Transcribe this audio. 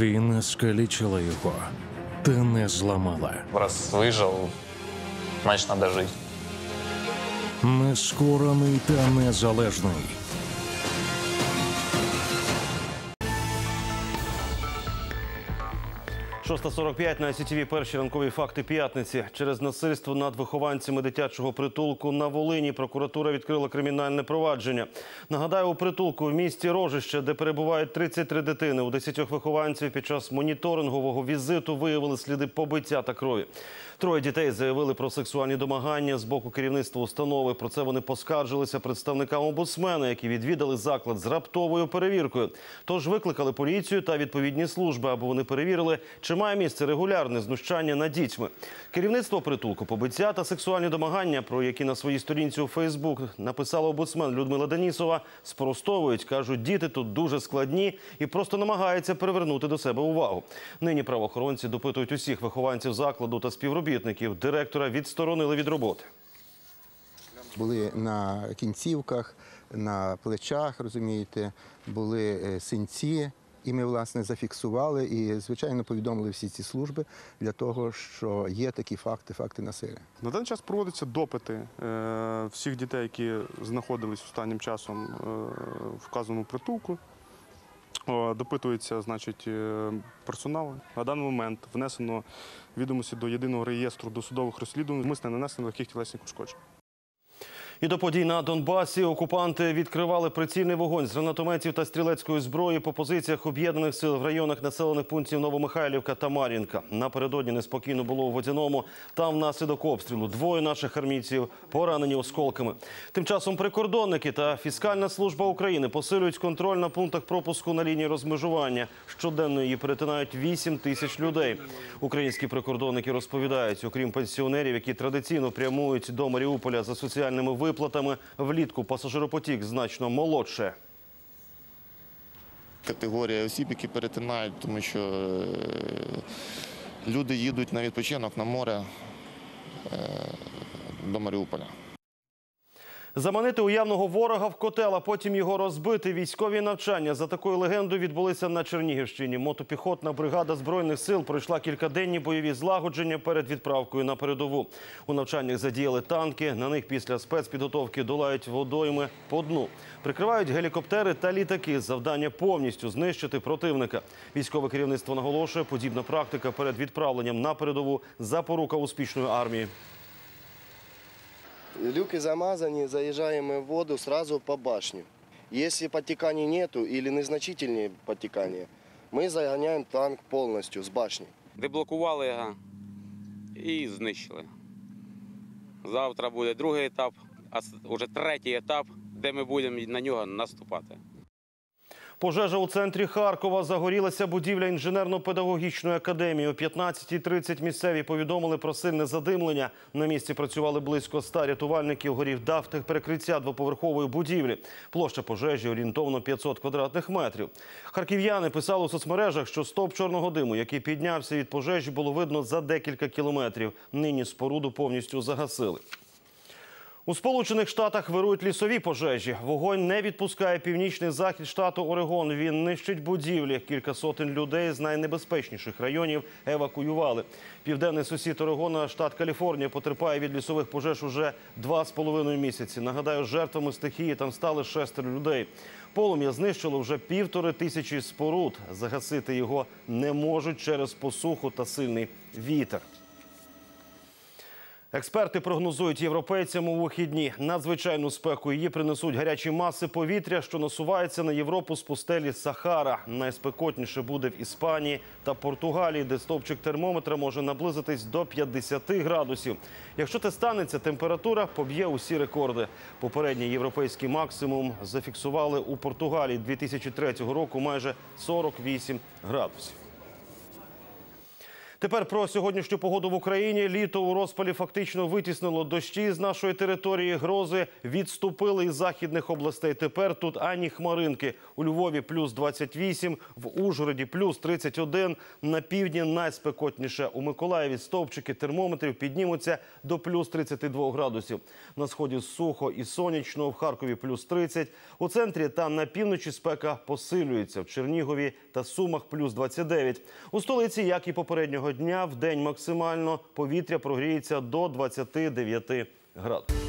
Війна скалічила його, та не зламала. Раз вижив, значить треба жити. Нескорений та незалежний. Шоста 45 на ICTV. Перші ранкові факти п'ятниці. Через насильство над вихованцями дитячого притулку на Волині прокуратура відкрила кримінальне провадження. Нагадаю, у притулку в місті Рожеще, де перебувають 33 дитини, у 10 вихованців під час моніторингового візиту виявили сліди побиття та крові. 3 дітей заявили про сексуальні домагання з боку керівництва установи. Про це вони поскаржилися представникам омбудсмена, які відвідали заклад з раптовою перевіркою. Тож викликали поліцію та відповідні служби, аби вони перевірили, чи має місце регулярне знущання над дітьми. Керівництво притулку, побиття та сексуальні домагання, про які на своїй сторінці у Фейсбук написала омбудсмен Людмила Денісова, спростовують. Кажуть, діти тут дуже складні і просто намагаються привернути до себе увагу. Нині правоохоронці допитують усіх вихованців закладу та співробітників. Директора відсторонили від роботи. Були на кінцівках, на плечах, розумієте, були синці. І ми, власне, зафіксували і, звичайно, повідомили всі ці служби для того, що є такі факти насилля. На даний час проводяться допити всіх дітей, які знаходились останнім часом в вказаному притулку. Допитується, значить, персонал. На даний момент внесено відомості до єдиного реєстру досудових розслідувань. Умисне нанесення легких тілесних ушкоджень. І до подій на Донбасі окупанти відкривали прицільний вогонь з гранатометів та стрілецької зброї по позиціях об'єднаних сил в районах населених пунктів Новомихайлівка та Мар'їнка. Напередодні неспокійно було у Водяному. Там внаслідок обстрілу 2 наших армійців поранені осколками. Тим часом прикордонники та фіскальна служба України посилюють контроль на пунктах пропуску на лінії розмежування. Щоденно її перетинають 8 000 людей. Українські прикордонники розповідають, окрім пенсіонерів, які традиційно прямують до Маріуполя за соціальними виплатами, влітку пасажиропотік значно молодше. Категорія осіб, які перетинають, тому що люди їдуть на відпочинок, на море до Маріуполя. Заманити уявного ворога в котел, а потім його розбити. Військові навчання за такою легендою відбулися на Чернігівщині. Мотопіхотна бригада Збройних сил пройшла кількаденні бойові злагодження перед відправкою на передову. У навчаннях задіяли танки, на них після спецпідготовки долають водойми по дну. Прикривають гелікоптери та літаки. Завдання – повністю знищити противника. Військове керівництво наголошує, подібна практика перед відправленням на передову – запорука успішної армії. Люки замазаны, заезжаем в воду сразу по башню. Если подтеканий нету или незначительные подтекания, мы загоняем танк полностью с башни. Деблокували його і знищили. Завтра буде другий етап, а вже третій етап, де ми будемо на нього наступати. Пожежа у центрі Харкова. Загорілася будівля інженерно-педагогічної академії. О 15:30 місцеві повідомили про сильне задимлення. На місці працювали близько 100 рятувальників. Горів дах та перекриття двоповерхової будівлі. Площа пожежі орієнтовно 500 квадратних метрів. Харків'яни писали у соцмережах, що стовп чорного диму, який піднявся від пожежі, було видно за декілька кілометрів. Нині споруду повністю загасили. У Сполучених Штатах вирують лісові пожежі. Вогонь не відпускає північний захід штату Орегон. Він нищить будівлі. Кілька сотень людей з найнебезпечніших районів евакуювали. Південний сусід Орегона, штат Каліфорнія, потерпає від лісових пожеж уже 2,5 місяці. Нагадаю, жертвами стихії там стали 6 людей. Полум'я знищило вже 1500 споруд. Загасити його не можуть через посуху та сильний вітер. Експерти прогнозують європейцям у вихідні надзвичайну спеку. Її принесуть гарячі маси повітря, що насувається на Європу з пустелі Сахара. Найспекотніше буде в Іспанії та Португалії, де стовпчик термометра може наблизитись до 50 градусів. Якщо це станеться, температура поб'є усі рекорди. Попередній європейський максимум зафіксували у Португалії 2003 року майже 48 градусів. Тепер про сьогоднішню погоду в Україні. Літо у розпалі фактично витіснило дощі з нашої території. Грози відступили із західних областей. Тепер тут ані хмаринки. У Львові плюс 28, в Ужгороді плюс 31. На півдні найспекотніше. У Миколаєві стовпчики термометрів піднімуться до плюс 32 градусів. На сході сухо і сонячно, в Харкові плюс 30. У центрі та на півночі спека посилюється. В Чернігові та Сумах плюс 29. У столиці, як і попереднього дня, вдень максимально повітря прогріється до 29 градусів.